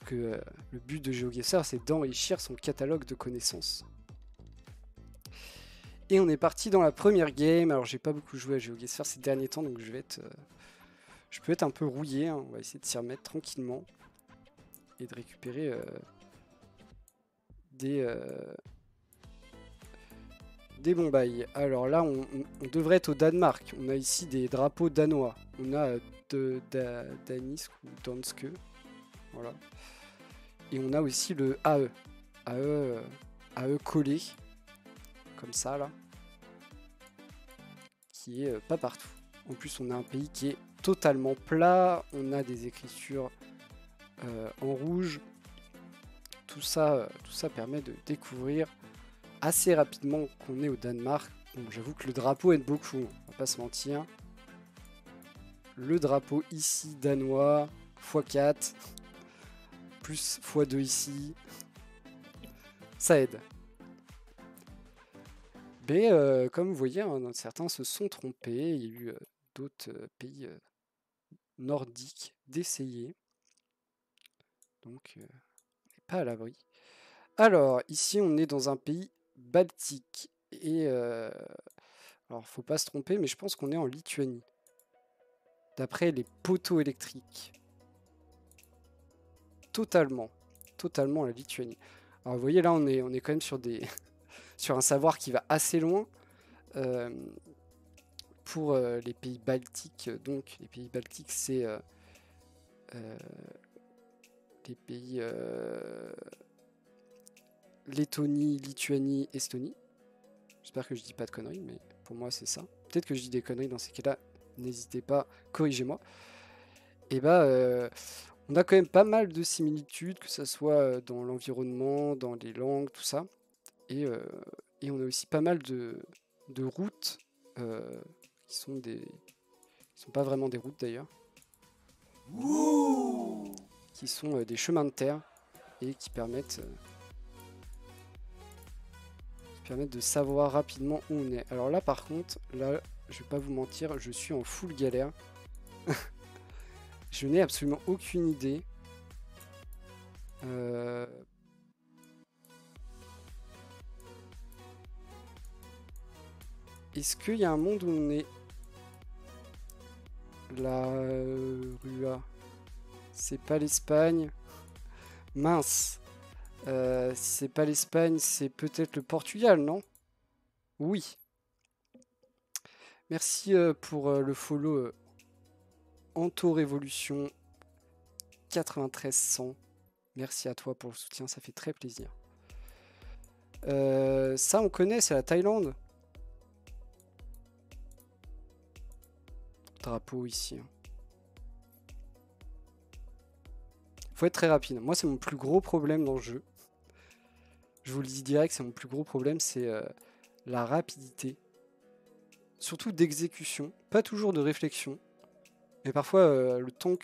parce que le but de GeoGuessr, c'est d'enrichir son catalogue de connaissances. Et on est parti dans la première game. Alors j'ai pas beaucoup joué à GeoGuessr ces derniers temps, donc je vais être, je peux être un peu rouillé, hein. On va essayer de s'y remettre tranquillement et de récupérer des bons bails. Alors là, on devrait être au Danemark. On a ici des drapeaux danois. On a Danisk ou Danske. Voilà. Et on a aussi le AE. AE collé. Comme ça, là. Qui est pas partout. En plus, on a un pays qui est totalement plat. On a des écritures en rouge. Tout ça permet de découvrir assez rapidement qu'on est au Danemark. Bon, j'avoue que le drapeau aide beaucoup, on va pas se mentir. Le drapeau ici danois, x4, plus x2 ici, ça aide. Mais comme vous voyez, hein, certains se sont trompés, il y a eu d'autres pays nordiques d'essayer. Donc, on n'est pas à l'abri. Alors, ici on est dans un pays baltique, et alors faut pas se tromper, mais je pense qu'on est en Lituanie, d'après les poteaux électriques. Totalement la Lituanie. Alors vous voyez là, on est quand même sur des sur un savoir qui va assez loin pour les pays baltiques. Donc les pays baltiques, c'est les pays Lettonie, Lituanie, Estonie. J'espère que je dis pas de conneries, mais pour moi c'est ça. Peut-être que je dis des conneries dans ces cas-là, n'hésitez pas, corrigez-moi. Et bah, on a quand même pas mal de similitudes, que ce soit dans l'environnement, dans les langues, tout ça. Et on a aussi pas mal de routes qui sont pas vraiment des routes d'ailleurs. Qui sont des chemins de terre et qui permettent de savoir rapidement où on est. Alors là par contre, là je vais pas vous mentir, je suis en full galère. Je n'ai absolument aucune idée. Est-ce qu'il y a un monde où on est la Rua? C'est pas l'Espagne. Mince. Si c'est pas l'Espagne, c'est peut-être le Portugal, non? Oui. Merci pour le follow Anto-Révolution 9300. Merci à toi pour le soutien, ça fait très plaisir. Ça, on connaît, c'est la Thaïlande. Drapeau ici. Hein. Faut être très rapide. Moi, c'est mon plus gros problème dans le jeu. Je vous le dis direct, c'est mon plus gros problème, c'est la rapidité. Surtout d'exécution, pas toujours de réflexion. Mais parfois, le temps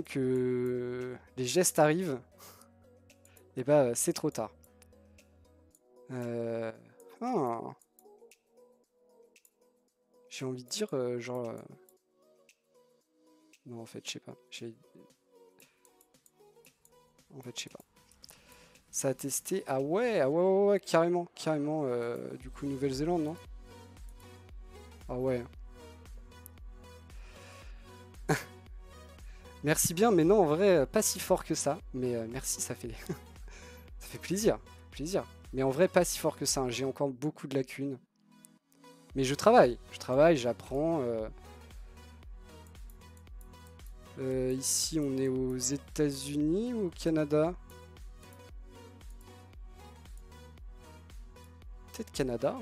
que les gestes arrivent, et bah c'est trop tard. J'ai envie de dire, genre... Non, en fait, je sais pas. Ça a testé... Ah ouais, carrément. Du coup, Nouvelle-Zélande, non? Ah ouais. Merci bien, mais non, en vrai, pas si fort que ça. Mais merci, ça fait... ça fait plaisir. Mais en vrai, pas si fort que ça. Hein. J'ai encore beaucoup de lacunes. Mais je travaille, j'apprends... ici, on est aux États-Unis ou au Canada? Peut-être Canada.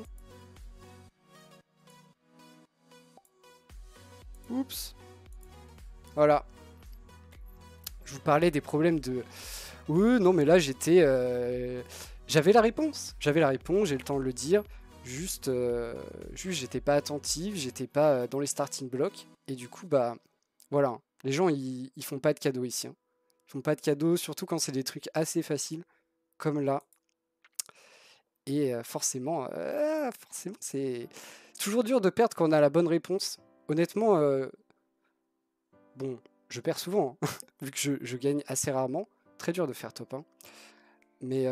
Oups. Voilà. Je vous parlais des problèmes de... Oui, non, mais là, j'étais... J'avais la réponse. J'ai le temps de le dire. Juste j'étais pas attentif, j'étais pas dans les starting blocks. Et du coup, bah... Voilà, les gens, ils font pas de cadeaux ici. Hein. Ils font pas de cadeaux, surtout quand c'est des trucs assez faciles, comme là. Et forcément, c'est toujours dur de perdre quand on a la bonne réponse. Honnêtement, bon, je perds souvent, hein, vu que je gagne assez rarement. Très dur de faire top 1. Mais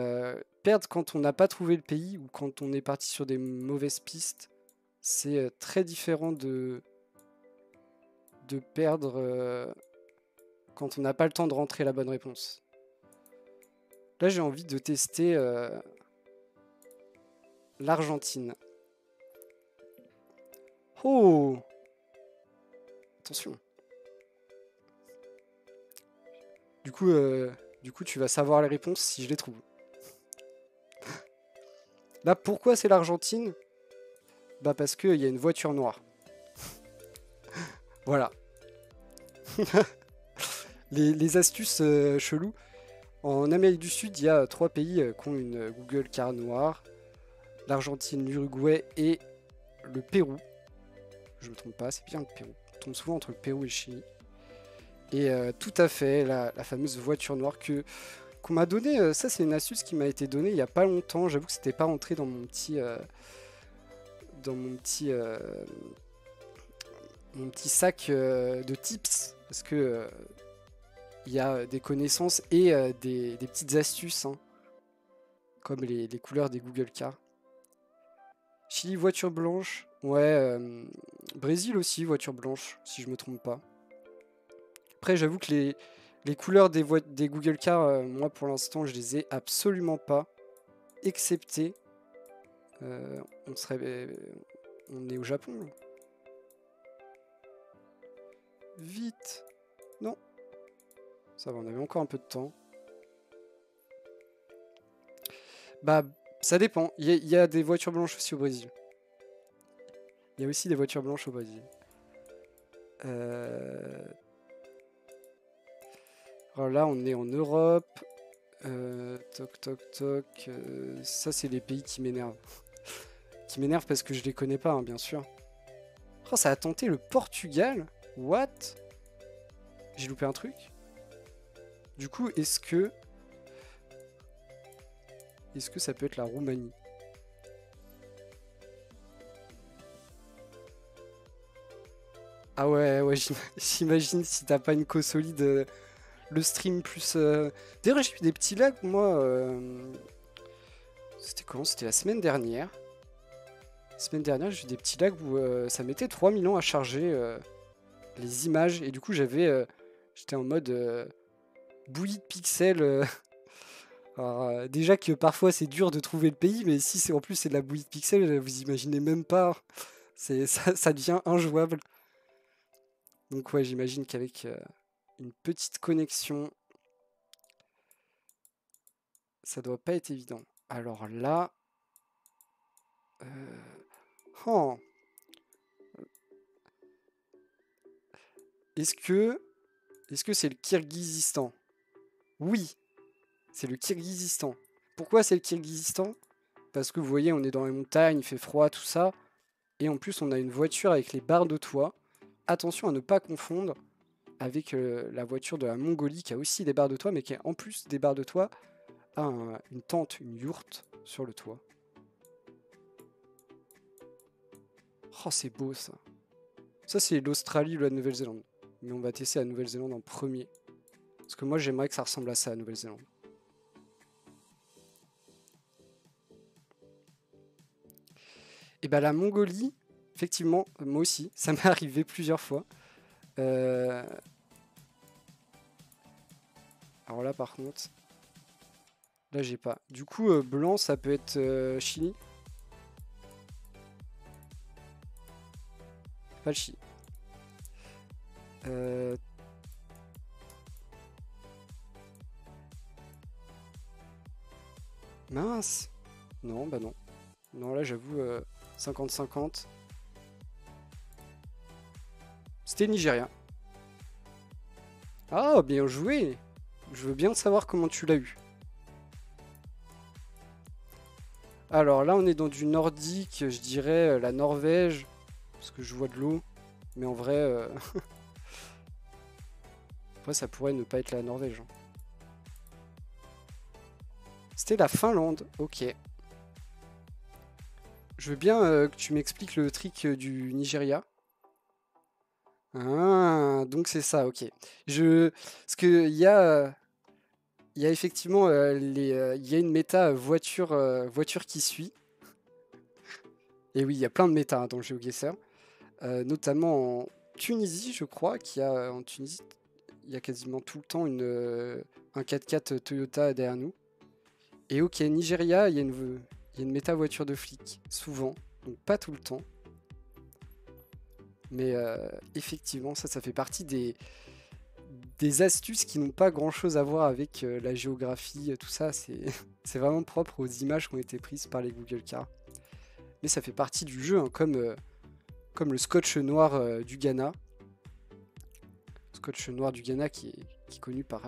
perdre quand on n'a pas trouvé le pays ou quand on est parti sur des mauvaises pistes, c'est très différent de perdre quand on n'a pas le temps de rentrer la bonne réponse. Là, j'ai envie de tester l'Argentine. Oh! Attention. Du coup, tu vas savoir les réponses si je les trouve. Là, pourquoi c'est l'Argentine? Bah parce qu'il y a une voiture noire. Voilà. les astuces cheloues. En Amérique du Sud, il y a 3 pays qui ont une Google Car noire. L'Argentine, l'Uruguay et le Pérou. Je me trompe pas, c'est bien le Pérou. On tombe souvent entre le Pérou et le Chili. Et tout à fait, la fameuse voiture noire qu'on m'a donnée. Ça, c'est une astuce qui m'a été donnée il n'y a pas longtemps. J'avoue que c'était pas rentré dans mon petit sac de tips. Parce que il y a des connaissances et des petites astuces. Hein, comme les couleurs des Google Cars. Chili, voiture blanche. Ouais, Brésil aussi, voiture blanche, si je me trompe pas. Après, j'avoue que les couleurs des Google Cars, moi, pour l'instant, je les ai absolument pas. Excepté... on est au Japon, là. Vite. Non. Ça va, on avait encore un peu de temps. Bah, ça dépend. Il y a des voitures blanches aussi au Brésil. Il y a aussi des voitures blanches au Brésil. Alors là, on est en Europe. Toc, toc, toc. Ça, c'est les pays qui m'énervent. Qui m'énervent parce que je les connais pas, hein, bien sûr. Oh, ça a tenté le Portugal? What? J'ai loupé un truc? Du coup, est-ce que ça peut être la Roumanie? Ah ouais, j'imagine si t'as pas une co solide... le stream plus... D'ailleurs, j'ai eu des petits lags, moi. C'était quand? C'était la semaine dernière. La semaine dernière, j'ai eu des petits lags où ça mettait 3000 ans à charger les images. Et du coup, j'étais en mode bouillie de pixels. Alors, déjà que parfois, c'est dur de trouver le pays. Mais si c'est en plus c'est de la bouillie de pixels, vous imaginez même pas. Ça devient injouable. Donc ouais, j'imagine qu'avec... une petite connexion. Ça doit pas être évident. Alors là... Oh. Est-ce que c'est le Kirghizistan? Oui, c'est le Kirghizistan. Pourquoi c'est le Kirghizistan? Parce que vous voyez, on est dans les montagnes, il fait froid, tout ça. Et en plus, on a une voiture avec les barres de toit. Attention à ne pas confondre avec la voiture de la Mongolie qui a aussi des barres de toit, mais qui a en plus des barres de toit, a une tente, une yourte sur le toit. Oh, c'est beau ça. Ça, c'est l'Australie ou la Nouvelle-Zélande. Mais on va tester la Nouvelle-Zélande en premier. Parce que moi, j'aimerais que ça ressemble à ça, la Nouvelle-Zélande. Et bah, la Mongolie, effectivement, moi aussi, ça m'est arrivé plusieurs fois. Alors là par contre, là j'ai pas. Du coup blanc ça peut être Chili. Pas le Chili. Mince. Non bah non. Non là j'avoue 50-50. C'était nigérien. Ah, bien joué. Je veux bien savoir comment tu l'as eu. Alors là, on est dans du nordique, je dirais la Norvège, parce que je vois de l'eau. Mais en vrai... Après, ça pourrait ne pas être la Norvège. C'était la Finlande, ok. Je veux bien que tu m'expliques le trick du Nigeria. Ah, donc c'est ça, ok. Parce que il y a effectivement il y a une méta voiture qui suit. Et oui, il y a plein de méta dans le GeoGuessr. Notamment en Tunisie, je crois, il y a quasiment tout le temps un 4x4 Toyota derrière nous. Et ok, Nigeria, il y a une méta voiture de flic, souvent, donc pas tout le temps. Mais effectivement, ça fait partie des astuces qui n'ont pas grand-chose à voir avec la géographie, tout ça. C'est vraiment propre aux images qui ont été prises par les Google Cars. Mais ça fait partie du jeu, hein, comme le scotch noir du Ghana. Le scotch noir du Ghana qui est connu par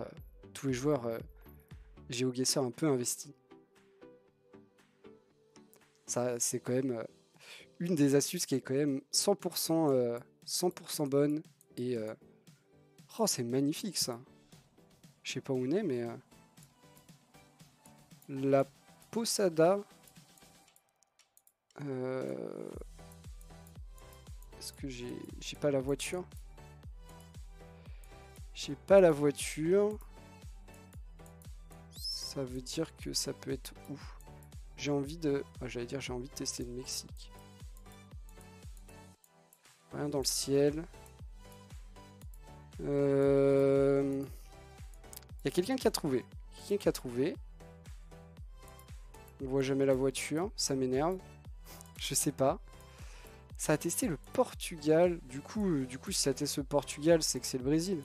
tous les joueurs GeoGuessr un peu investis. Ça, c'est quand même... une des astuces qui est quand même 100% bonne et oh, c'est magnifique ça. Je sais pas où on est, mais la Posada. Est-ce que j'ai pas la voiture? J'ai pas la voiture. Ça veut dire que ça peut être où? J'ai envie de... Ah, j'allais dire j'ai envie de tester le Mexique. Rien dans le ciel. Il y a quelqu'un qui a trouvé. On voit jamais la voiture. Ça m'énerve. Je sais pas. Ça a testé le Portugal. Du coup, si ça teste le Portugal, c'est que c'est le Brésil.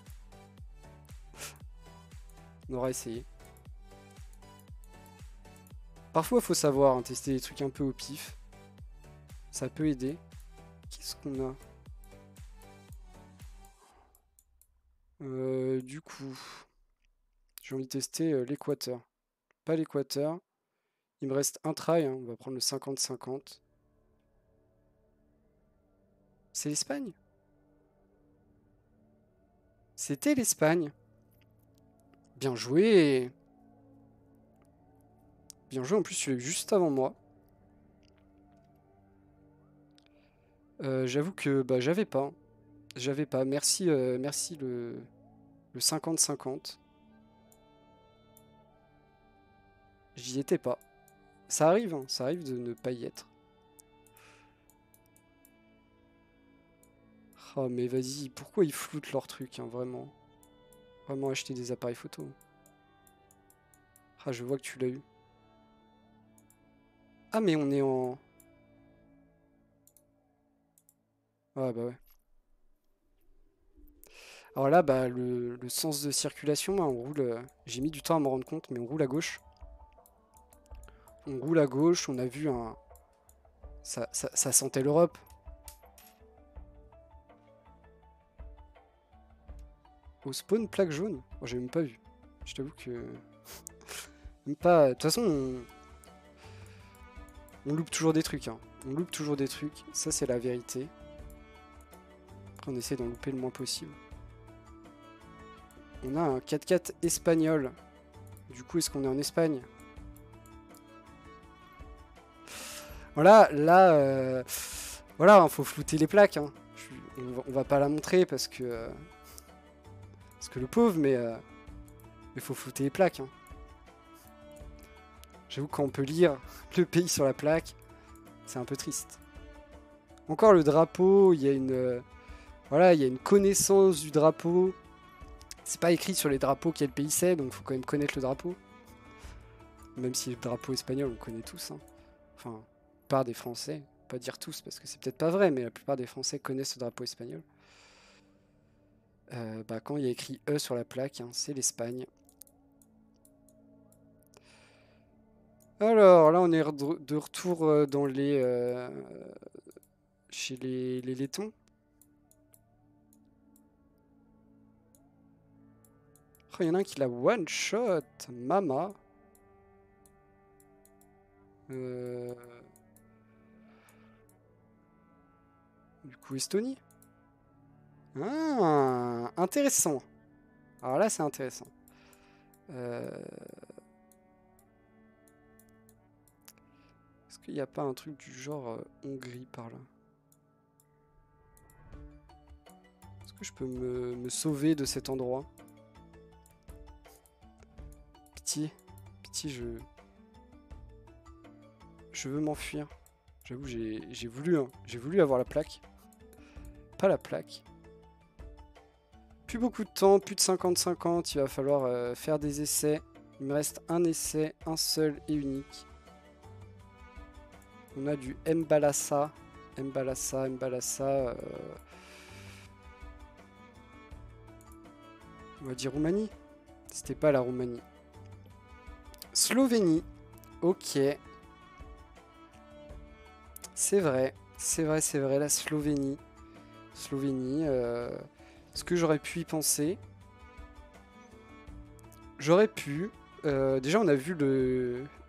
On aura essayé. Parfois, il faut savoir hein, tester des trucs un peu au pif. Ça peut aider. Qu'est-ce qu'on a ? Du coup, j'ai envie de tester l'Équateur. Pas l'Équateur. Il me reste un try, hein. On va prendre le 50-50. C'est l'Espagne? C'était l'Espagne. Bien joué. Bien joué, en plus tu l'as eu juste avant moi. J'avoue que bah, j'avais pas. Hein. J'avais pas. Merci, merci le 50-50. J'y étais pas. Ça arrive, hein. Ça arrive de ne pas y être. Oh mais vas-y, pourquoi ils floutent leur truc, hein, vraiment. Vraiment acheter des appareils photo. Ah, je vois que tu l'as eu. Ah mais on est en... Ouais, bah ouais. Alors là, bah, le sens de circulation, on roule. J'ai mis du temps à me rendre compte, mais on roule à gauche. On a vu un... Ça sentait l'Europe. Au spawn, plaque jaune. Oh, j'ai même pas vu. Je t'avoue que... même pas... De toute façon, on loupe toujours des trucs. Hein. On loupe toujours des trucs. Ça, c'est la vérité. On essaie d'en louper le moins possible. On a un 4x4 espagnol. Du coup, est-ce qu'on est en Espagne? Voilà, là... voilà, il faut flouter les plaques. Hein. On va pas la montrer parce que... le pauvre, mais... il faut flouter les plaques. Hein. J'avoue, quand on peut lire le pays sur la plaque, c'est un peu triste. Encore le drapeau, il y a une... voilà, il y a une connaissance du drapeau. C'est pas écrit sur les drapeaux quel pays c'est, donc faut quand même connaître le drapeau. Même si le drapeau espagnol, on connaît tous. Hein. Enfin, la plupart des Français, pas dire tous parce que c'est peut-être pas vrai, mais la plupart des Français connaissent le drapeau espagnol. Bah, quand il y a écrit E sur la plaque, hein, c'est l'Espagne. Alors, là, on est de retour dans les... chez les Lettons. Il y en a un qui l'a one-shot, Mama. Du coup, Estonie. Ah, intéressant. Alors là, c'est intéressant. Est-ce qu'il n'y a pas un truc du genre Hongrie par là? Est-ce que je peux me sauver de cet endroit? Pitié, pitié, je veux m'enfuir. J'avoue, j'ai voulu avoir la plaque. Pas la plaque. Plus beaucoup de temps, plus de 50-50, il va falloir faire des essais. Il me reste un essai, un seul et unique. On a du Mbalassa. Mbalassa, Mbalassa. On va dire Roumanie. C'était pas la Roumanie. Slovénie. Ok. C'est vrai. C'est vrai, c'est vrai. La Slovénie. Slovénie. Ce que j'aurais pu y penser. J'aurais pu. Déjà, on a vu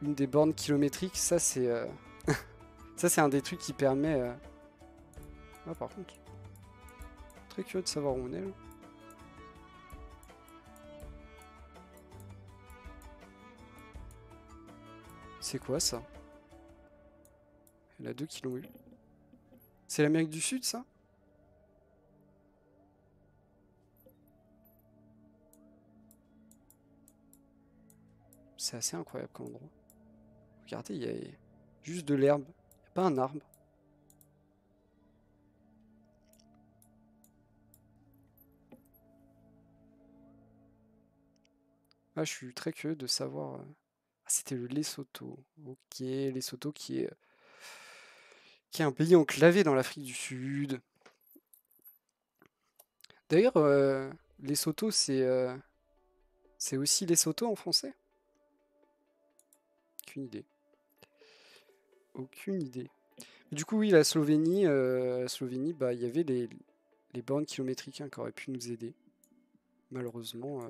une des bornes kilométriques. Ça, c'est. Ça, c'est un des trucs qui permet... Ah, par contre... Très curieux de savoir où on est, là. C'est quoi, ça? Il y en a deux qui l'ont eu. C'est l'Amérique du Sud, ça? C'est assez incroyable comme endroit. Regardez, il y a juste de l'herbe. Pas un arbre. Ah, je suis très curieux de savoir. Ah, c'était le Lesotho. Ok, Lesotho qui est un pays enclavé dans l'Afrique du Sud. D'ailleurs, Lesotho, c'est aussi Lesotho en français. Aucune idée. Aucune idée. Du coup, oui, la Slovénie, bah, il y avait les bornes kilométriques hein, qui auraient pu nous aider. Malheureusement.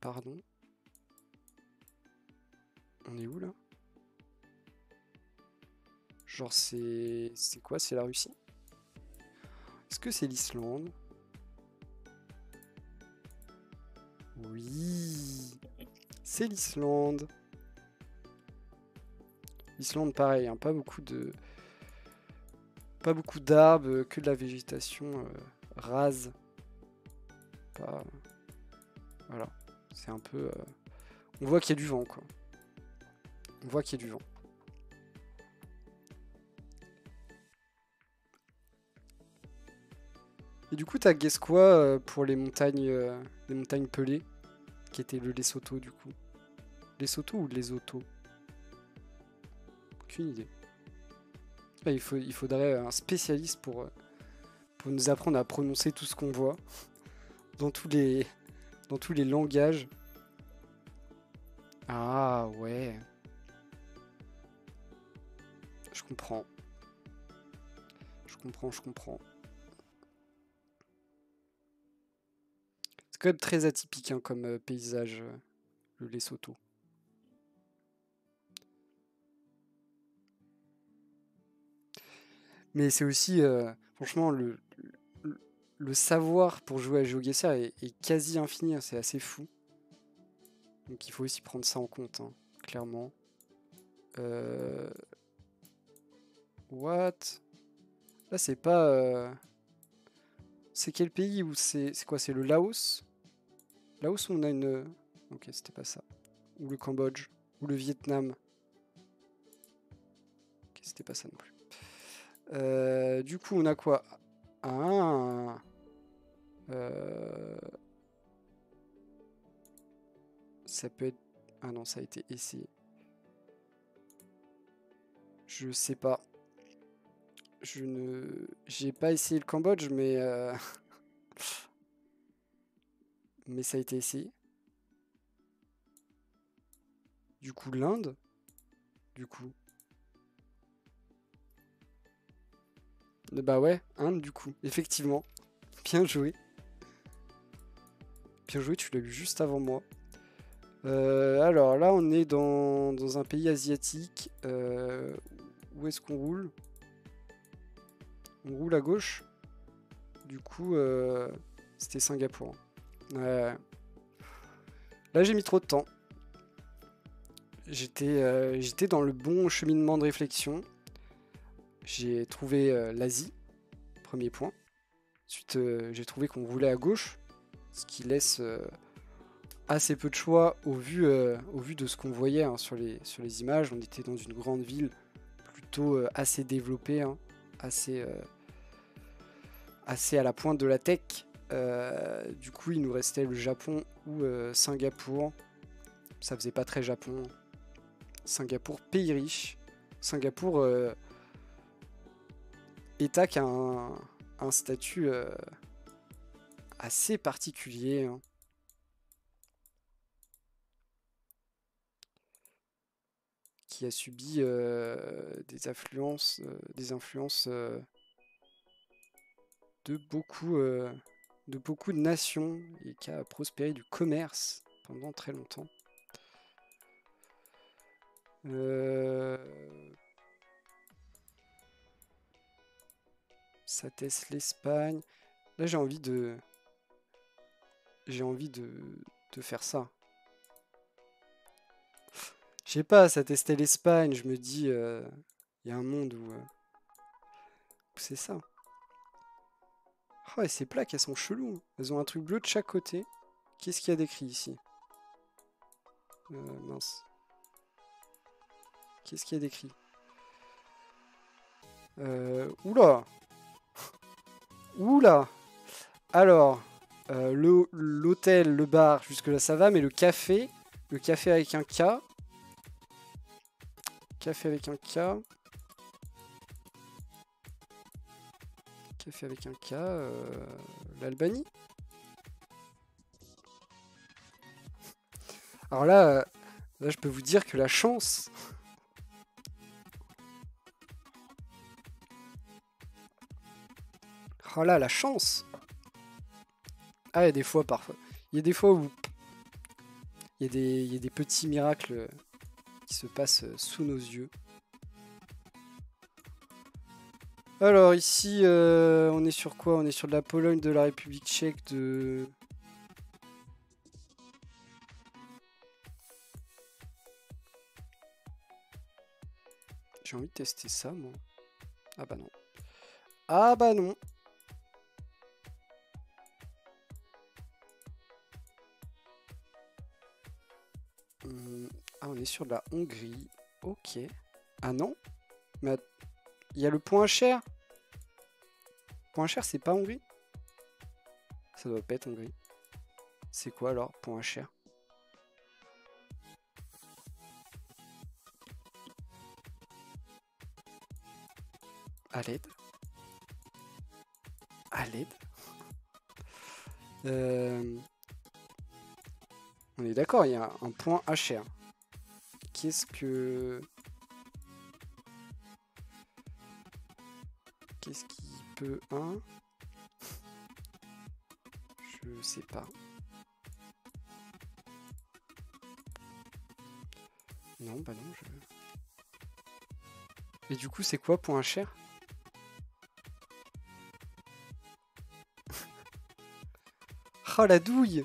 Pardon. On est où là? Genre, c'est quoi? C'est la Russie? Est-ce que c'est l'Islande? Oui! C'est l'Islande. L'Islande, pareil, hein, pas beaucoup d'arbres, que de la végétation rase. Pas... Voilà, c'est un peu. On voit qu'il y a du vent, quoi. On voit qu'il y a du vent. Et du coup, t'as guess quoi pour les montagnes pelées, qui était le Lesotho du coup. Lesotho ou Lesotho? Aucune idée. Là, il faudrait un spécialiste pour nous apprendre à prononcer tout ce qu'on voit dans tous les langages. Ah ouais. Je comprends. Je comprends. C'est quand même très atypique hein, comme paysage, le Lesotho. Mais c'est aussi, franchement, le savoir pour jouer à GeoGuessr est quasi infini, hein, c'est assez fou. Donc il faut aussi prendre ça en compte, hein, clairement. What? Là c'est pas... C'est quel pays où c'est quoi? C'est le Laos? Laos où on a une... Ok, c'était pas ça. Ou le Cambodge. Ou le Vietnam. Ok, c'était pas ça non plus. Du coup, on a quoi? Ah... Ça peut être... Ah non, ça a été essayé. Je sais pas. J'ai pas essayé le Cambodge, mais... mais ça a été essayé. Du coup, l'Inde. Du coup. Bah ouais, Inde, du coup. Effectivement. Bien joué. Bien joué, tu l'as eu juste avant moi. Alors là, on est dans un pays asiatique. Où est-ce qu'on roule ? On roule à gauche. Du coup, c'était Singapour. Là, j'ai mis trop de temps. J'étais dans le bon cheminement de réflexion. j'ai trouvé l'Asie, premier point. Ensuite, j'ai trouvé qu'on roulait à gauche, ce qui laisse assez peu de choix au vu de ce qu'on voyait hein, sur les images. On était dans une grande ville plutôt assez développée, hein, assez à la pointe de la tech. Du coup, il nous restait le Japon ou Singapour. Ça faisait pas très Japon. Singapour, pays riche. Singapour, État qui a un statut assez particulier. Hein. Qui a subi des influences de beaucoup de nations et qui a prospéré du commerce pendant très longtemps. Ça teste l'Espagne. Là, j'ai envie de faire ça. Je sais pas, ça testait l'Espagne. Je me dis, il y a un monde où, c'est ça. Oh, et ces plaques, elles sont cheloues. Elles ont un truc bleu de chaque côté. Qu'est-ce qu'il y a d'écrit ici? Mince. Qu'est-ce qu'il y a d'écrit? Oula! Oula! Alors, l'hôtel, le bar, jusque-là ça va, mais le café avec un K. Café avec un K. Café avec un K, l'Albanie. Alors là, je peux vous dire que la chance... Oh là, la chance! Ah, il y a des fois, parfois. Il y a des fois où... Il y a des petits miracles qui se passent sous nos yeux. Alors ici, on est sur quoi? On est sur de la Pologne, de la République tchèque, de... J'ai envie de tester ça, moi. Ah bah non. Ah bah non. Ah, on est sur de la Hongrie. Ok. Ah non. Mais il y a le point cher. Point cher, c'est pas Hongrie? Ça doit pas être Hongrie. C'est quoi alors, point cher? À l'aide. À l'aide. On est d'accord, il y a un point HR. Qu'est-ce qui peut... Hein, je sais pas. Non, bah non, je... Et du coup, c'est quoi point HR? Oh la douille!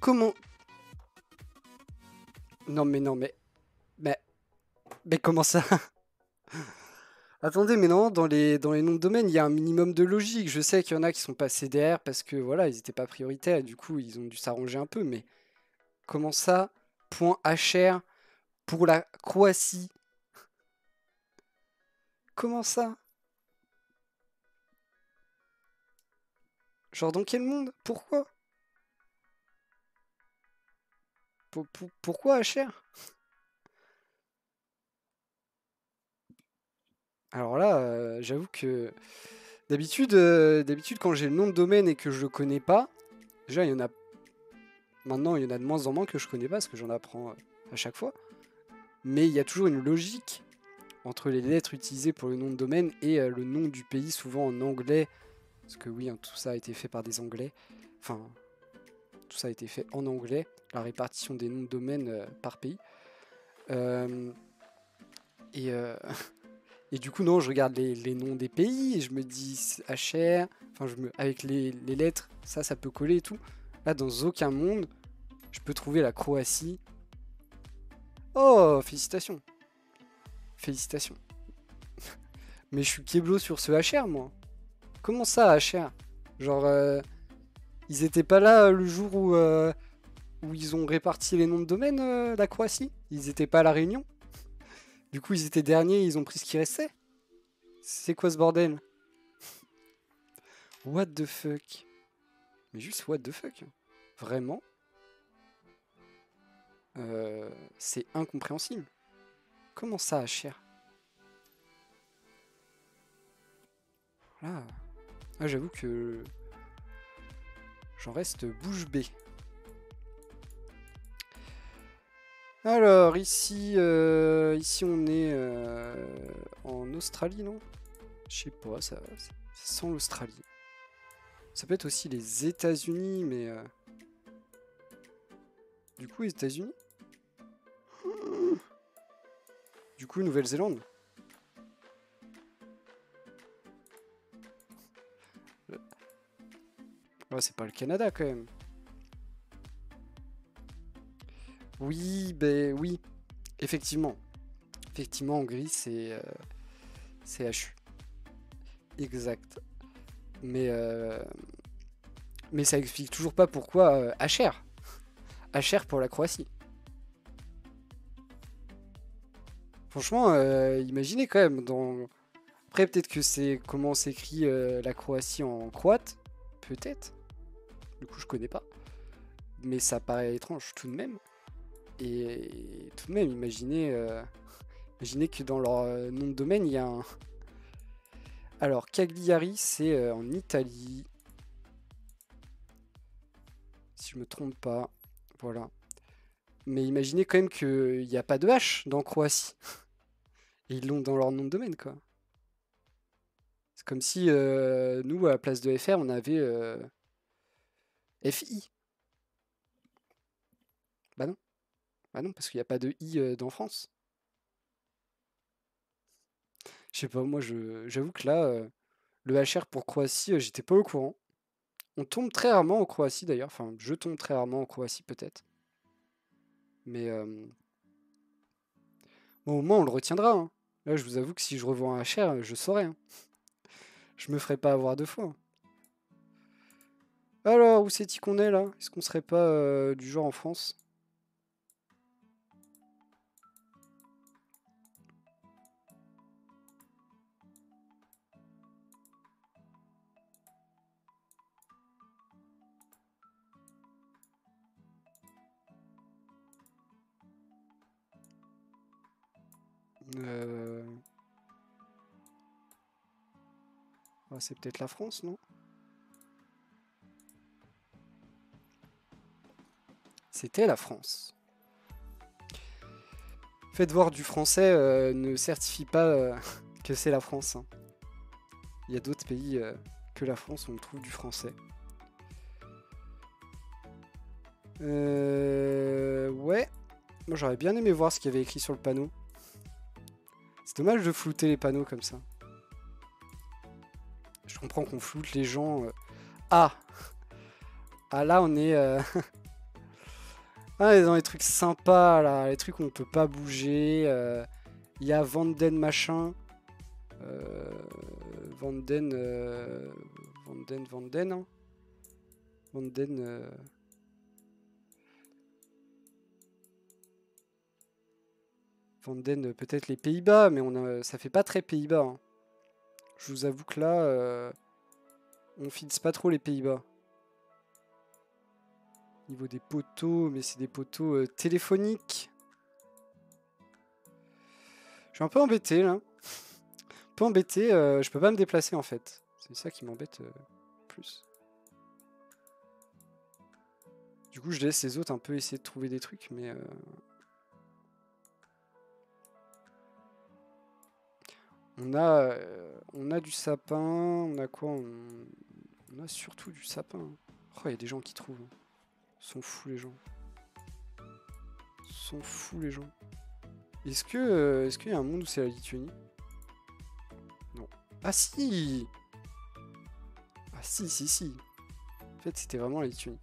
Comment? Non mais non mais... Mais comment ça? Attendez, mais non, dans les noms de domaine, il y a un minimum de logique. Je sais qu'il y en a qui sont passés derrière parce que voilà, ils n'étaient pas prioritaires. Du coup, ils ont dû s'arranger un peu. Mais comment ça? Point HR pour la Croatie. Comment ça? Genre dans quel monde? Pourquoi? Pourquoi HR? Alors là, j'avoue que d'habitude, quand j'ai le nom de domaine et que je le connais pas, déjà il y en a. Maintenant, il y en a de moins en moins que je connais pas parce que j'en apprends à chaque fois. Mais il y a toujours une logique entre les lettres utilisées pour le nom de domaine et le nom du pays, souvent en anglais, parce que oui, hein, tout ça a été fait par des Anglais. Enfin, tout ça a été fait en anglais. La répartition des noms de domaine par pays. Et du coup, non, je regarde les noms des pays et je me dis HR, enfin, avec les lettres, ça peut coller et tout. Là, dans aucun monde, je peux trouver la Croatie. Oh, félicitations. Félicitations. Mais je suis Keblo sur ce HR, moi. Comment ça, HR? Genre, ils étaient pas là le jour où ils ont réparti les noms de domaines, la Croatie? Ils étaient pas à la réunion? Du coup, ils étaient derniers, ils ont pris ce qui restait? C'est quoi ce bordel? What the fuck? Mais juste what the fuck? Vraiment? C'est incompréhensible. Comment ça, HR? Voilà. Ah, j'avoue que j'en reste bouche bée. Alors, ici, on est en Australie, non? Je sais pas, ça sent l'Australie. Ça peut être aussi les États-Unis, mais... Du coup, les États-Unis? Du coup, Nouvelle-Zélande. Ouais, c'est pas le Canada, quand même. Oui, ben oui. Effectivement. Effectivement, Hongrie, c'est HU. Exact. Mais ça explique toujours pas pourquoi HR. HR pour la Croatie. Franchement, imaginez quand même. Dans... Après, peut-être que c'est comment s'écrit la Croatie en croate. Peut-être. Du coup, je connais pas. Mais ça paraît étrange tout de même. Et tout de même, imaginez, imaginez que dans leur nom de domaine, il y a un... Alors, Cagliari, c'est en Italie. Si je me trompe pas. Voilà. Mais imaginez quand même qu'il n'y a pas de H dans Croatie. Et ils l'ont dans leur nom de domaine, quoi. C'est comme si nous, à la place de FR, on avait FI. Bah non. Bah non, parce qu'il n'y a pas de I dans France. Je sais pas, moi, j'avoue que là, le HR pour Croatie, j'étais pas au courant. On tombe très rarement en Croatie, d'ailleurs. Enfin, je tombe très rarement en Croatie, peut-être. Mais bon, au moins, on le retiendra. Hein. Là, je vous avoue que si je revois un HR, je saurai. Hein. Je me ferai pas avoir deux fois. Alors, où c'est-il qu'on est, là? Est-ce qu'on serait pas du genre en France? Oh, c'est peut-être la France, non? C'était la France. Faites voir du français ne certifie pas que c'est la France. Hein. Il y a d'autres pays que la France où on trouve du français. Ouais. Moi, j'aurais bien aimé voir ce qu'il y avait écrit sur le panneau. C'est dommage de flouter les panneaux comme ça. Je comprends qu'on floute les gens. Ah! Ah là, on est... Ah, on est dans les trucs sympas, là. Les trucs où on peut pas bouger. Il y a Vanden machin. Vanden... Vanden... Hein. Vanden... Vanden, peut-être les Pays-Bas, mais on a... ça fait pas très Pays-Bas. Hein. Je vous avoue que là, on fixe pas trop les Pays-Bas. Niveau des poteaux, mais c'est des poteaux téléphoniques. Je suis un peu embêté, là. Un peu embêté, je peux pas me déplacer, en fait. C'est ça qui m'embête plus. Du coup, je laisse les autres un peu essayer de trouver des trucs, mais... on a du sapin, on a quoi? On a surtout du sapin. Oh, il y a des gens qui trouvent. Ils sont fous, les gens. Ils sont fous, les gens. Est-ce qu'il y a un monde où c'est la Lituanie? Non. Ah si! Ah si, si, si. En fait, c'était vraiment la Lituanie.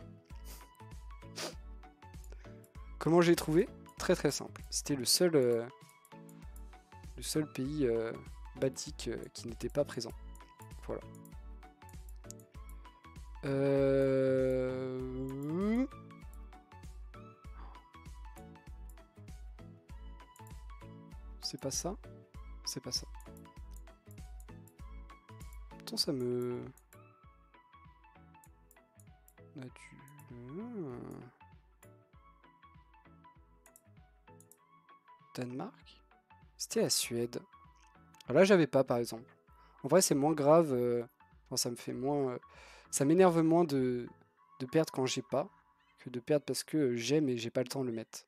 Comment j'ai trouvé? Très, très simple. C'était le seul... le seul pays baltique qui n'était pas présent. Voilà. C'est pas ça. C'est pas ça. Pourtant ça me... Danemark? C'était la Suède. Alors là j'avais pas par exemple. En vrai c'est moins grave. Enfin ça me fait moins... ça m'énerve moins de perdre quand j'ai pas que de perdre parce que j'ai mais j'ai pas le temps de le mettre.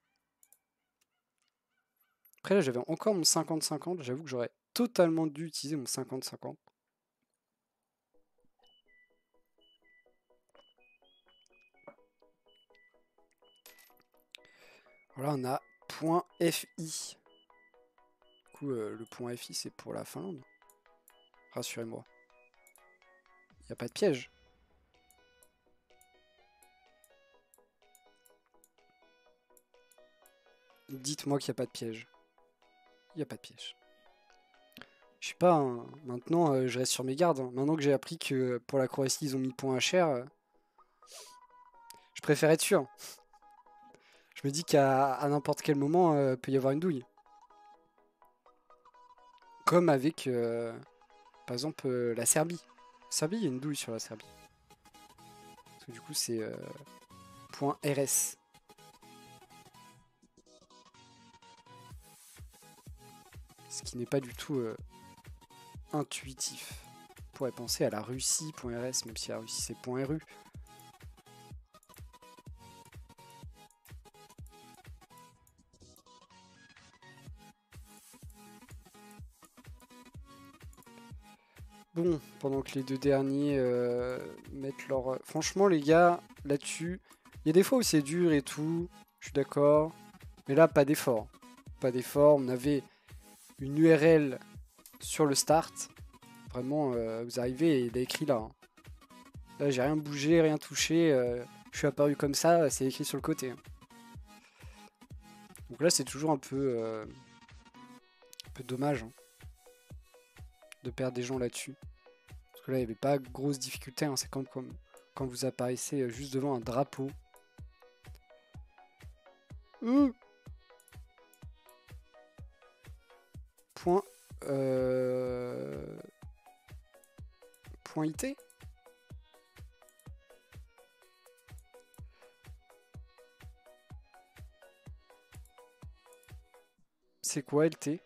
Après là j'avais encore mon 50-50. J'avoue que j'aurais totalement dû utiliser mon 50-50. Voilà, on a point .fi. Du coup, le point .fi, c'est pour la Finlande. Rassurez-moi. Il n'y a pas de piège. Dites-moi qu'il n'y a pas de piège. Il n'y a pas de piège. Je sais pas, hein. Maintenant, je reste sur mes gardes. Hein. Maintenant que j'ai appris que pour la Croatie, ils ont mis point .hr, je préfère être sûr. Je me dis qu'à n'importe quel moment, peut y avoir une douille. Comme avec, par exemple, la Serbie. La Serbie, il y a une douille sur la Serbie. Parce que du coup, c'est point .rs. Ce qui n'est pas du tout intuitif. On pourrait penser à la Russie, point .rs, même si la Russie, c'est point .ru. Bon, pendant que les deux derniers mettent leur... Franchement, les gars, là-dessus, il y a des fois où c'est dur et tout, je suis d'accord. Mais là, pas d'effort. Pas d'effort, on avait une URL sur le start. Vraiment, vous arrivez et il est écrit là. Hein. Là, j'ai rien bougé, rien touché. Je suis apparu comme ça, c'est écrit sur le côté. Hein. Donc là, c'est toujours un peu dommage. Hein. De perdre des gens là-dessus. Parce que là, il n'y avait pas grosse difficulté. Hein. C'est quand vous apparaissez juste devant un drapeau. Point IT. C'est quoi LT?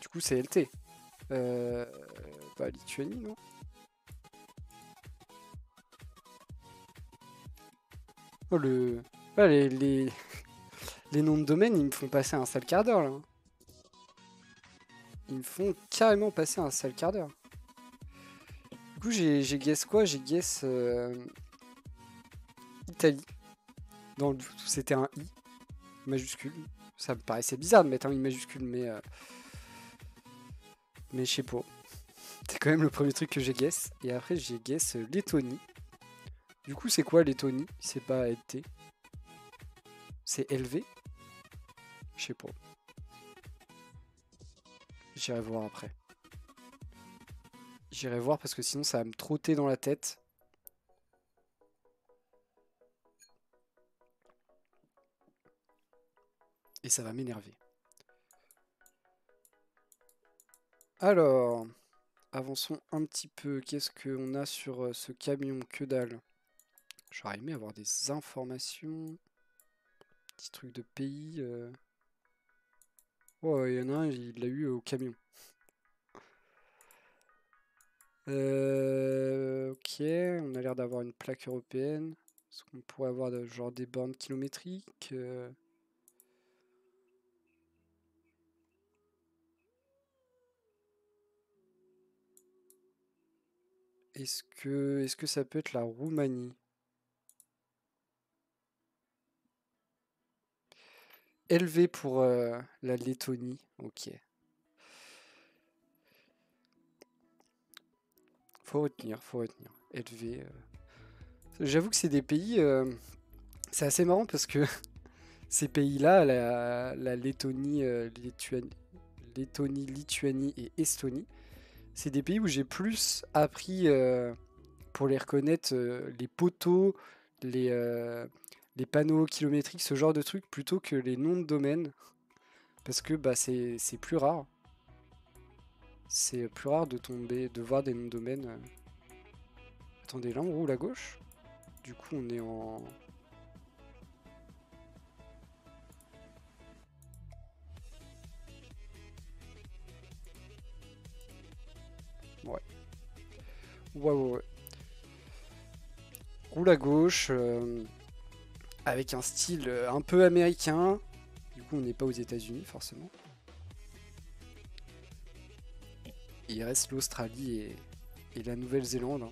Du coup, c'est LT. Pas Lituanie, non? Oh, le... Ah, les noms de domaine, ils me font passer un sale quart d'heure, là. Ils me font carrément passer un sale quart d'heure. Du coup, j'ai guess quoi? J'ai guess... Italie. Dans le doute, c'était un I. Majuscule. Ça me paraissait bizarre de mettre un I majuscule, mais... Mais je sais pas. C'est quand même le premier truc que j'ai guess. Et après, j'ai guess Lettonie. Du coup, c'est quoi Lettonie? C'est pas LT. C'est LV. Je sais pas. J'irai voir après. J'irai voir parce que sinon, ça va me trotter dans la tête. Et ça va m'énerver. Alors, avançons un petit peu. Qu'est-ce qu'on a sur ce camion? Que dalle. J'aurais aimé avoir des informations. Petit truc de pays. Oh, il y en a un, il l'a eu au camion. Ok, on a l'air d'avoir une plaque européenne. Est-ce qu'on pourrait avoir genre des bornes kilométriques? Est-ce que ça peut être la Roumanie? LV pour la Lettonie. Ok. Faut retenir. LV. J'avoue que c'est des pays... c'est assez marrant parce que ces pays-là, la Lettonie, Lituanie, Lettonie, Lituanie et Estonie. C'est des pays où j'ai plus appris pour les reconnaître les poteaux, les panneaux kilométriques, ce genre de trucs, plutôt que les noms de domaines. Parce que bah, c'est plus rare. C'est plus rare de tomber, de voir des noms de domaines. Attendez, là on roule à gauche. Du coup on est en... Ouais. Roule à gauche, avec un style un peu américain. Du coup, on n'est pas aux États-Unis forcément. Et il reste l'Australie et la Nouvelle-Zélande.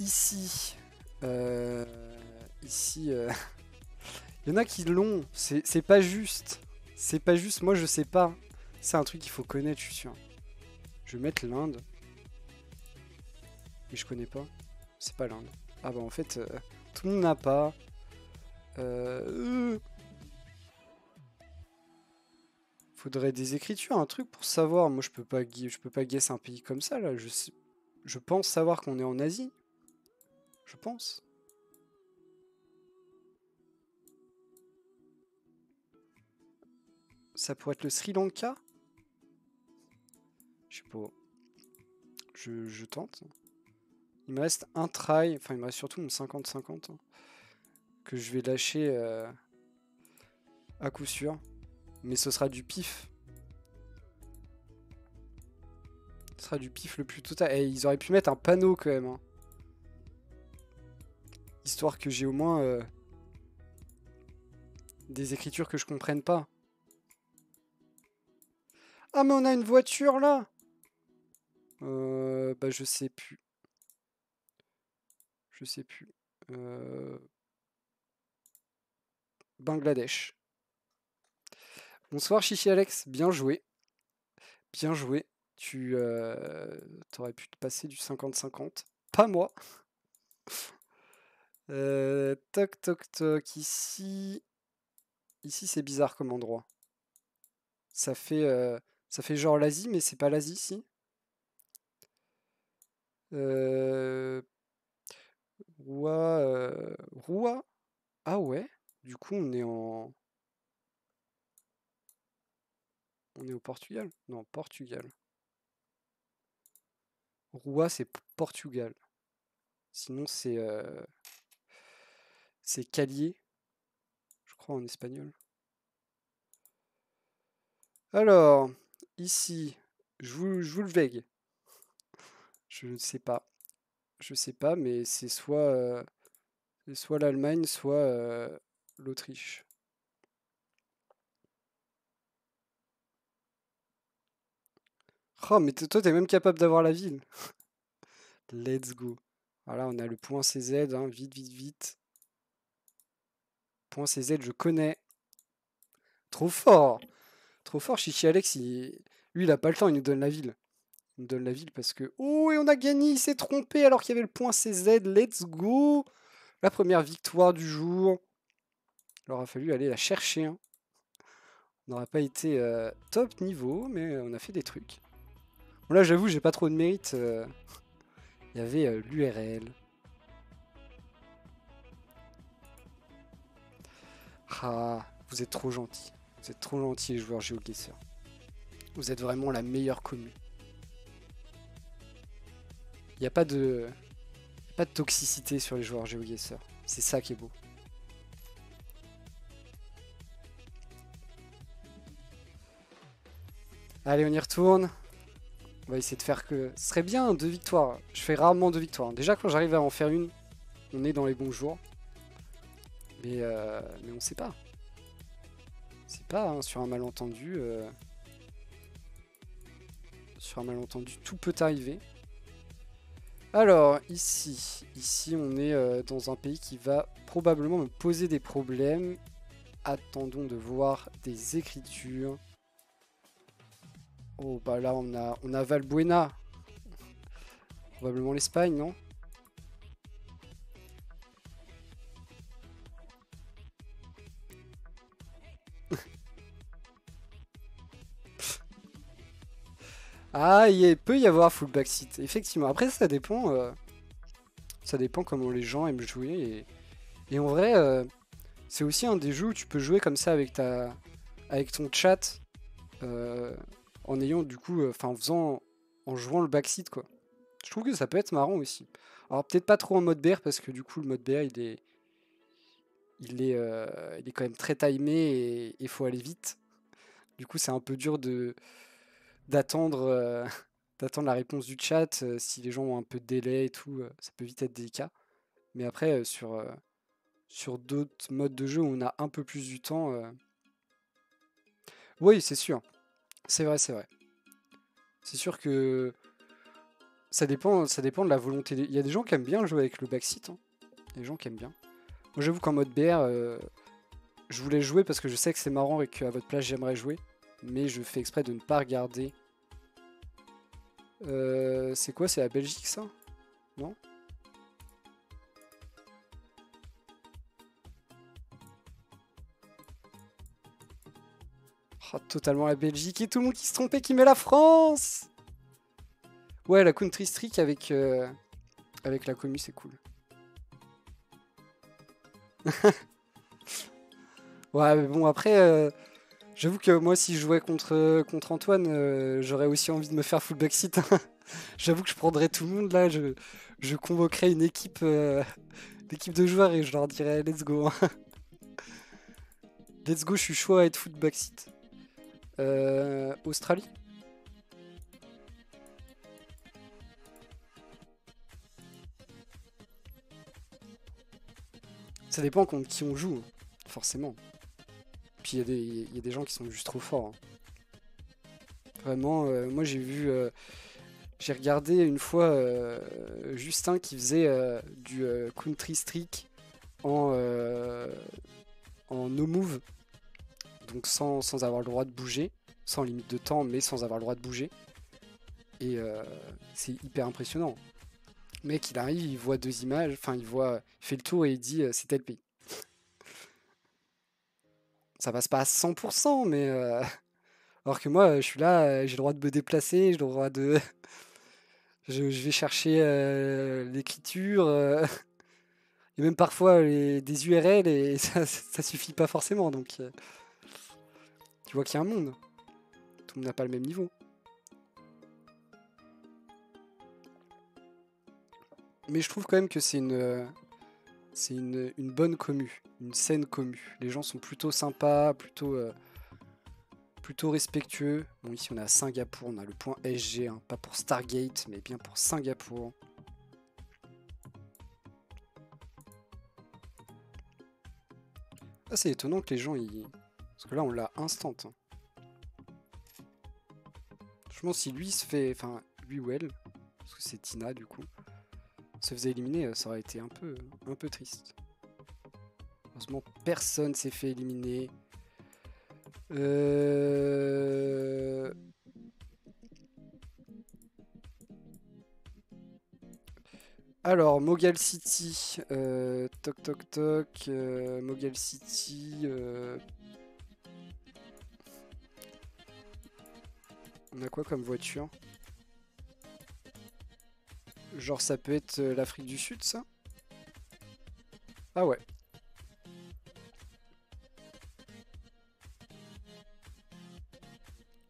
Ici, il y en a qui l'ont. C'est pas juste. C'est pas juste. Moi, je sais pas. C'est un truc qu'il faut connaître, je suis sûr. Je vais mettre l'Inde. Mais je connais pas. C'est pas l'Inde. Ah bah en fait, tout le monde n'a pas. Faudrait des écritures, un truc pour savoir. Moi je peux pas guesser un pays comme ça là. Je pense savoir qu'on est en Asie. Je pense. Ça pourrait être le Sri Lanka. Je sais pas. Je tente. Il me reste un try. Enfin, il me reste surtout mon 50-50. Hein, que je vais lâcher à coup sûr. Mais ce sera du pif. Ce sera du pif le plus total. Et ils auraient pu mettre un panneau quand même. Hein. Histoire que j'ai au moins des écritures que je comprenne pas. Ah mais on a une voiture là. Bah je sais plus. Bangladesh. Bonsoir Chichi Alex, bien joué. Bien joué. Tu t'aurais pu te passer du 50-50. Pas moi. Toc toc toc. Ici c'est bizarre comme endroit. Ça fait genre l'Asie, mais c'est pas l'Asie, si. Roua. Ah ouais. Du coup, on est en... On est au Portugal. Non, Portugal. Roua, c'est Portugal. Sinon, c'est Calier. Je crois en espagnol. Alors, ici, je vous le vegue. Je ne sais pas. Je sais pas, mais c'est soit l'Allemagne, soit l'Autriche. Oh, mais toi, t'es même capable d'avoir la ville. Let's go. Voilà, on a le point CZ, hein, vite. Point CZ, je connais. Trop fort. Trop fort, Chichi Alex, lui il a pas le temps, il nous donne la ville. Il nous donne la ville parce que... Oh, et on a gagné, il s'est trompé alors qu'il y avait le point CZ, let's go. La première victoire du jour. Il aura fallu aller la chercher. Hein. On n'aura pas été top niveau, mais on a fait des trucs. Bon là j'avoue, j'ai pas trop de mérite. Il y avait l'URL. Ah, vous êtes trop gentils. Vous êtes trop gentils les joueurs GeoGuessr. Vous êtes vraiment la meilleure commune. Il n'y a pas de toxicité sur les joueurs GeoGuessr. C'est ça qui est beau. Allez, on y retourne. On va essayer de faire que... Ce serait bien 2 victoires. Je fais rarement 2 victoires. Déjà quand j'arrive à en faire une, on est dans les bons jours. Mais on ne sait pas. C'est pas hein, sur un malentendu. Sur un malentendu, tout peut arriver. Alors, ici on est dans un pays qui va probablement me poser des problèmes. Attendons de voir des écritures. Oh bah là on a Valbuena. Probablement l'Espagne, non? Ah, il peut y avoir full backseat, effectivement. Après, ça dépend comment les gens aiment jouer. Et en vrai, c'est aussi un des jeux où tu peux jouer comme ça avec ton chat, en ayant du coup, en jouant le backseat, quoi. Je trouve que ça peut être marrant aussi. Alors peut-être pas trop en mode BR, parce que du coup le mode BR il est quand même très timé et il faut aller vite. Du coup c'est un peu dur d'attendre la réponse du chat, si les gens ont un peu de délai et tout, ça peut vite être délicat. Mais après sur d'autres modes de jeu où on a un peu plus du temps... Oui c'est sûr, c'est vrai, c'est vrai. C'est sûr que... Ça dépend de la volonté. Il y a des gens qui aiment bien jouer avec le backseat. Hein. Des gens qui aiment bien. Moi, j'avoue qu'en mode BR, je voulais jouer parce que je sais que c'est marrant et qu'à votre place, j'aimerais jouer. Mais je fais exprès de ne pas regarder. C'est quoi? C'est la Belgique, ça? Non? Oh, totalement la Belgique et tout le monde qui se trompait, qui met la France! Ouais, la Country Streak avec la commu, c'est cool. Ouais, mais bon, après, j'avoue que moi, si je jouais contre Antoine, j'aurais aussi envie de me faire full backseat. J'avoue que je prendrais tout le monde, là. Je convoquerais une équipe de joueurs et je leur dirais « Let's go ». Let's go, je suis chaud à être full backseat. Australie? Ça dépend contre qui on joue, forcément. Puis il y a des gens qui sont juste trop forts. Hein. Vraiment, moi j'ai vu... j'ai regardé une fois Justin qui faisait du Country Streak en no move. Donc sans avoir le droit de bouger. Sans limite de temps, mais sans avoir le droit de bouger. Et c'est hyper impressionnant. Le mec, il arrive, il voit deux images, enfin, il fait le tour et il dit c'est tel pays. Ça passe pas à 100%, mais. Alors que moi, je suis là, j'ai le droit de me déplacer, j'ai le droit de. Je vais chercher l'écriture, et même parfois des URL, et ça suffit pas forcément, donc. Tu vois qu'il y a un monde. Tout le monde n'a pas le même niveau. Mais je trouve quand même que c'est une bonne commu, une saine commu. Les gens sont plutôt sympas, plutôt respectueux. Bon, ici on est à Singapour, on a le point SG, hein, pas pour Stargate, mais bien pour Singapour. Ah, c'est étonnant que les gens y... Parce que là on l'a instant. Hein. Je pense si lui se fait... Enfin, lui ou elle, parce que c'est Tina du coup. Se faisait éliminer, ça aurait été un peu triste. Heureusement, personne s'est fait éliminer. Alors, Mogal City. Toc toc toc. Mogal City. On a quoi comme voiture ? Genre ça peut être l'Afrique du Sud, ça? Ah ouais.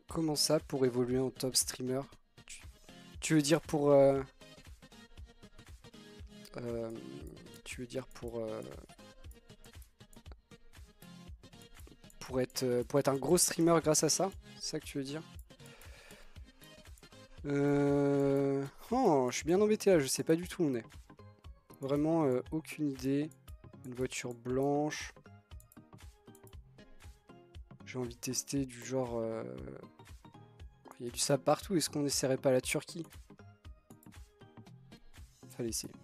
Comment ça, pour évoluer en top streamer? Tu veux dire pour... tu veux dire pour être un gros streamer grâce à ça? C'est ça que tu veux dire? Oh, je suis bien embêté là, je sais pas du tout où on est. Vraiment aucune idée. Une voiture blanche. J'ai envie de tester du genre... Il y a du sable partout, est-ce qu'on n'essaierait pas la Turquie? Fallait essayer.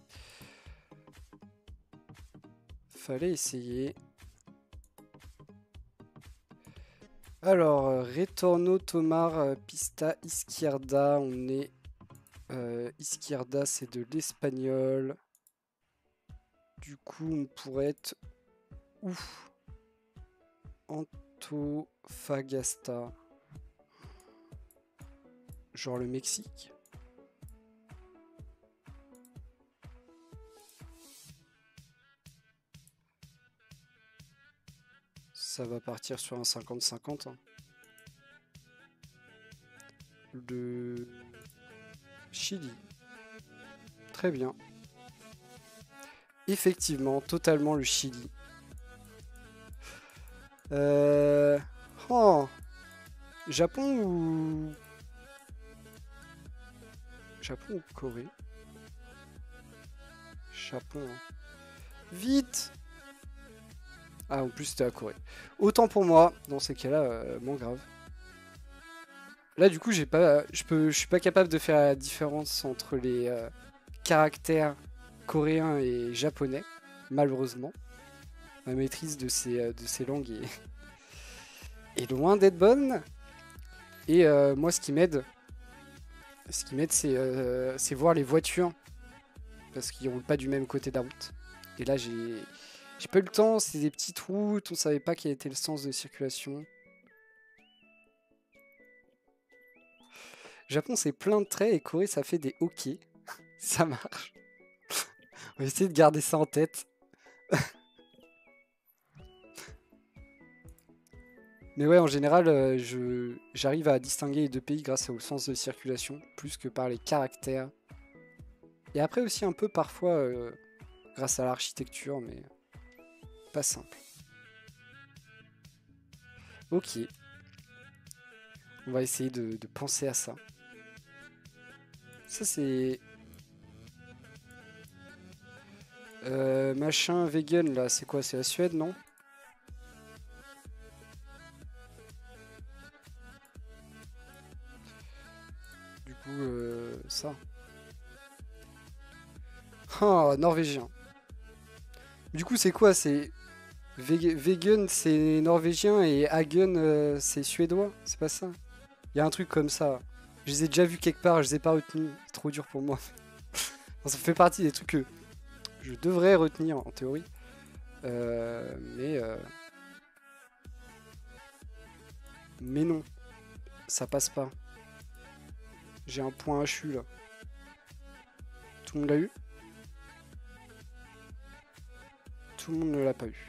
Fallait essayer. Alors, Retorno, Tomar, Pista, Izquierda, on est... Izquierda, c'est de l'espagnol. Du coup, on pourrait être... Où? Antofagasta. genre le Mexique. Ça va partir sur un 50-50. Hein. Le Chili. Très bien. Effectivement, totalement le Chili. Oh. Japon ou Corée? Japon. Hein. Vite! Ah, en plus, c'était à Corée. Autant pour moi, dans ces cas-là, moins grave. Là, du coup, je suis pas capable de faire la différence entre les caractères coréens et japonais, malheureusement. Ma maîtrise de ces langues est loin d'être bonne. Et moi, ce qui m'aide, c'est voir les voitures, parce qu'ils roulent pas du même côté de la route. Et là, j'ai pas eu le temps, c'était des petites routes, on savait pas quel était le sens de circulation. Japon, c'est plein de traits et Corée, ça fait des hoquets. Ça marche. On va essayer de garder ça en tête. Mais ouais, en général, j'arrive à distinguer les deux pays grâce au sens de circulation, plus que par les caractères. Et après aussi un peu parfois grâce à l'architecture, mais... pas simple. Ok. On va essayer de penser à ça. Ça c'est... machin vegan là, c'est quoi? C'est la Suède, non? Du coup, ça. Oh, norvégien. Du coup, c'est quoi? C'est... Vegan, c'est norvégien et Hagen, c'est suédois, c'est pas ça? Il y a un truc comme ça. Je les ai déjà vus quelque part, je les ai pas retenus. C'est trop dur pour moi. Ça fait partie des trucs que je devrais retenir en théorie. Mais non, ça passe pas. J'ai un point HU là. Tout le monde l'a eu? Tout le monde ne l'a pas eu.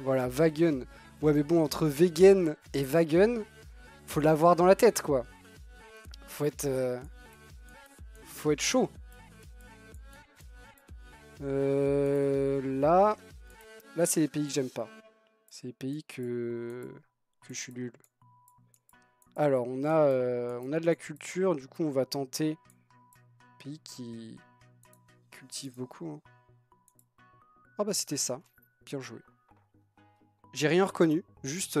Voilà, Wagen. Ouais, mais bon, entre vegan et Wagen, faut l'avoir dans la tête, quoi. Faut être chaud. Là, c'est les pays que j'aime pas. C'est les pays que je suis nul. Alors, on a de la culture. Du coup, on va tenter pays qui cultive beaucoup. Hein. Ah bah, c'était ça. Bien joué. J'ai rien reconnu, juste,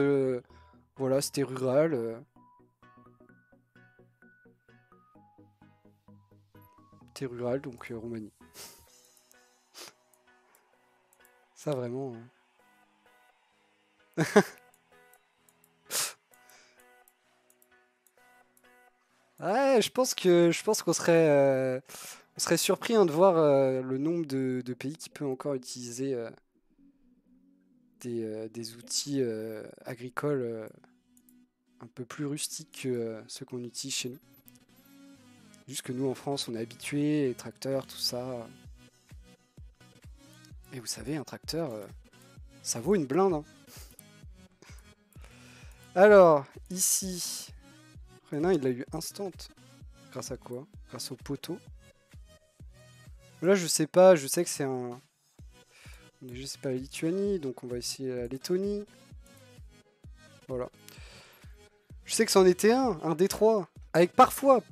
voilà, c'était rural. C'était rural, donc Roumanie. Ça, vraiment... ouais, je pense qu'on serait, on serait surpris hein, de voir le nombre de pays qui peut encore utiliser... Des outils agricoles un peu plus rustiques que ceux qu'on utilise chez nous. Juste que nous en France on est habitués, les tracteurs, tout ça. Et vous savez, un tracteur, ça vaut une blinde. Hein. Alors, ici, Renan il l'a eu instant. Grâce à quoi? Grâce au poteau. Là je sais pas, je sais que c'est un... Je sais pas la Lituanie, donc on va essayer la Lettonie. Voilà. Je sais que c'en était un des trois. Avec parfois,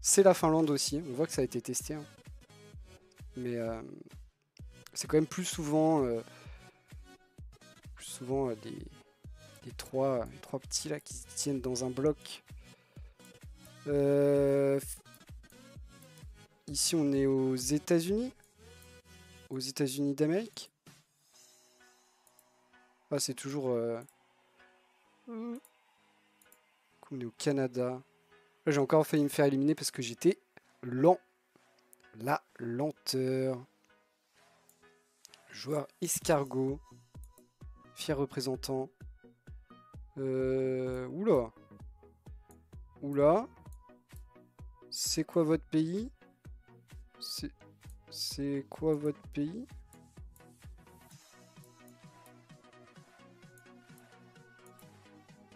c'est la Finlande aussi. On voit que ça a été testé. Hein. Mais c'est quand même plus souvent les trois petits là qui se tiennent dans un bloc. Ici, on est aux États-Unis. Aux États-Unis d'Amérique. Ah, c'est toujours... On est au Canada. Là, j'ai encore failli me faire éliminer parce que j'étais lent. La lenteur. Joueur escargot. Fier représentant. Oula. Oula. C'est quoi votre pays? C'est quoi votre pays?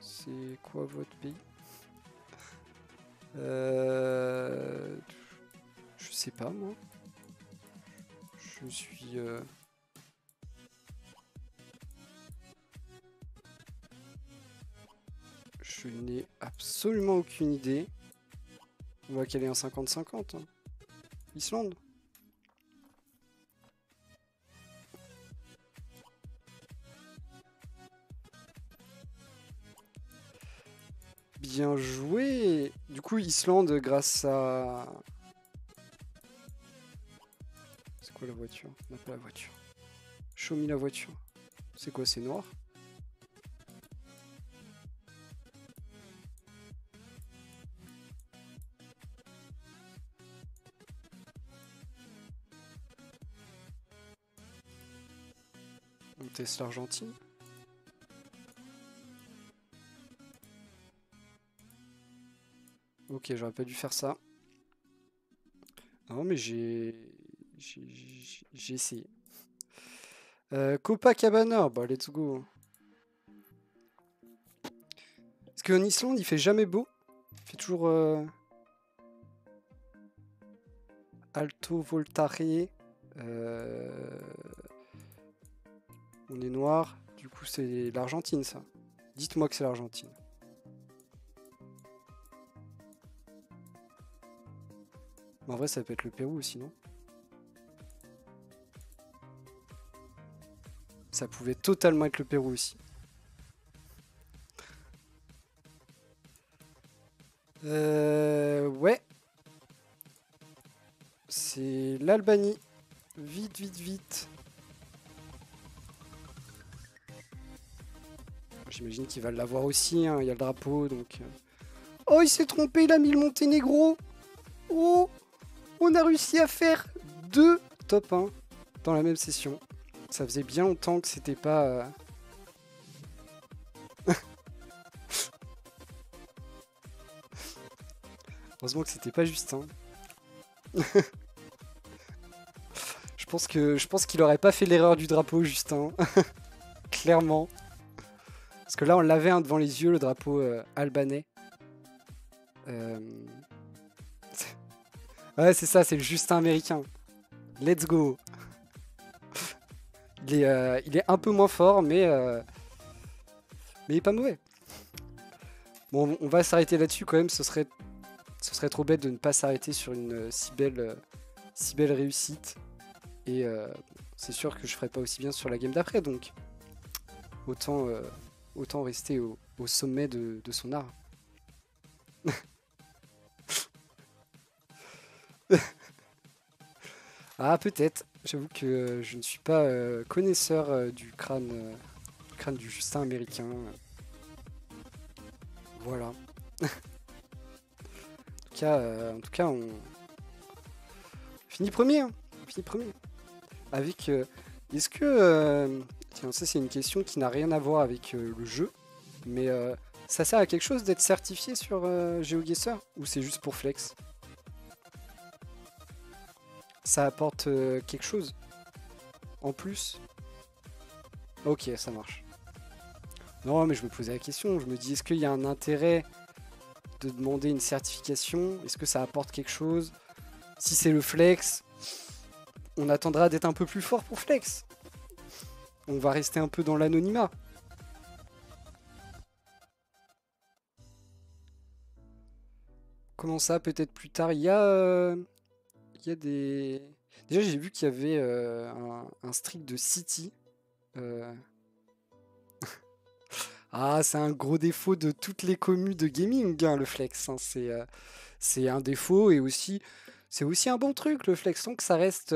C'est quoi votre pays? Je sais pas moi. Je suis... Je n'ai absolument aucune idée. On voit qu'elle est en 50-50. Hein. Islande. Bien joué. Du coup, Islande, grâce à... C'est quoi la voiture? On n'a pas la voiture. Show me la voiture. C'est quoi? C'est noir? On teste l'Argentine. Ok, j'aurais pas dû faire ça. Non, mais j'ai essayé. Copacabana, bah let's go. Parce qu'en Islande, il fait jamais beau. Il fait toujours... Alto Voltare. On est noir. Du coup, c'est l'Argentine, ça. Dites-moi que c'est l'Argentine. En vrai, ça peut être le Pérou aussi, non? Ça pouvait totalement être le Pérou aussi. Ouais. C'est l'Albanie. Vite, vite, vite. J'imagine qu'il va l'avoir aussi, hein. Il y a le drapeau, donc... Oh, il s'est trompé, il a mis le Monténégro. Oh! On a réussi à faire 2 top 1 dans la même session. Ça faisait bien longtemps que c'était pas... Heureusement que c'était pas Justin. Je pense qu'il aurait pas fait l'erreur du drapeau, Justin. Clairement. Parce que là, on l'avait devant les yeux, le drapeau albanais. Ouais, c'est ça, c'est le Justin américain. Let's go. Il est un peu moins fort, mais il est pas mauvais. Bon, on va s'arrêter là-dessus quand même. Ce serait trop bête de ne pas s'arrêter sur une si belle réussite. Et c'est sûr que je ferai pas aussi bien sur la game d'après, donc autant rester au sommet de son art. Ah, peut-être. J'avoue que je ne suis pas connaisseur du crâne du Justin américain. Voilà. en tout cas, on finit premier. Hein. On finit premier. Avec... Est-ce que... Tiens, ça c'est une question qui n'a rien à voir avec le jeu. Mais ça sert à quelque chose d'être certifié sur GeoGuessr? Ou c'est juste pour flex? Ça apporte quelque chose en plus? Ok, ça marche. Non, mais je me posais la question. Je me dis, est-ce qu'il y a un intérêt de demander une certification? Est-ce que ça apporte quelque chose? Si c'est le flex, on attendra d'être un peu plus fort pour flex. On va rester un peu dans l'anonymat. Comment ça, peut-être plus tard? Il y a... Il y a des... Déjà, j'ai vu qu'il y avait un streak de City. Ah, c'est un gros défaut de toutes les communes de gaming, hein, le flex. Hein, c'est un défaut et aussi... C'est aussi un bon truc, le flex. Tant que ça reste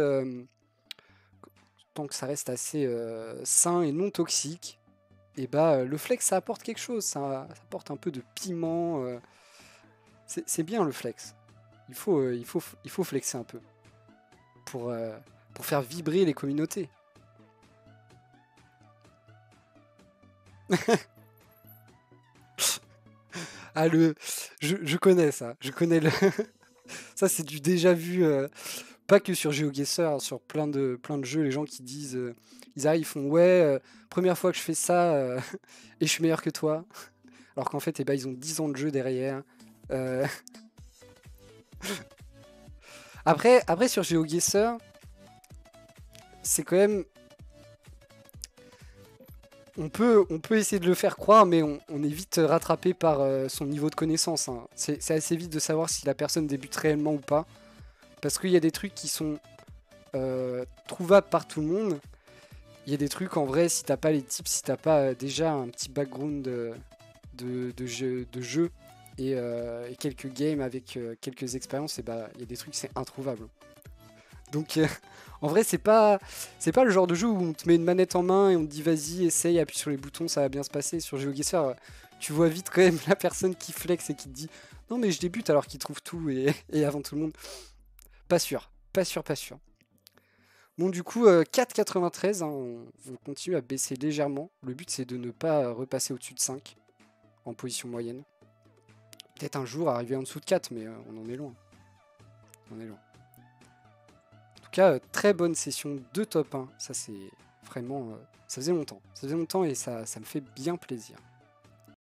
assez sain et non toxique, et bah, le flex, ça apporte quelque chose. Ça apporte un peu de piment. C'est bien, le flex. Il faut flexer un peu pour faire vibrer les communautés. Ah, le... je connais ça. Je connais le... ça, c'est du déjà vu. Pas que sur GeoGuessr, sur plein de jeux, les gens qui disent... ils arrivent, ils font « Ouais, première fois que je fais ça, et je suis meilleur que toi. » Alors qu'en fait, eh ben, ils ont 10 ans de jeu derrière. Après, sur GeoGuessr, c'est quand même... On peut essayer de le faire croire, mais on est vite rattrapé par son niveau de connaissance. Hein. C'est assez vite de savoir si la personne débute réellement ou pas. Parce qu'il y a des trucs qui sont trouvables par tout le monde. Il y a des trucs, en vrai, si t'as pas les tips, si t'as pas déjà un petit background de jeu et quelques games avec quelques expériences, bah, il y a des trucs, c'est introuvable. Donc, en vrai, c'est pas le genre de jeu où on te met une manette en main et on te dit vas-y, essaye, appuie sur les boutons, ça va bien se passer. Sur GeoGuessr, tu vois vite quand même la personne qui flex et qui te dit non mais je débute alors qu'il trouve tout et avant tout le monde. Pas sûr. Bon, du coup, 4,93, hein, on continue à baisser légèrement. Le but, c'est de ne pas repasser au-dessus de 5 en position moyenne. Peut-être un jour arriver en dessous de 4, mais on en est loin. Très bonne session de top 1, ça c'est vraiment, ça faisait longtemps et ça me fait bien plaisir.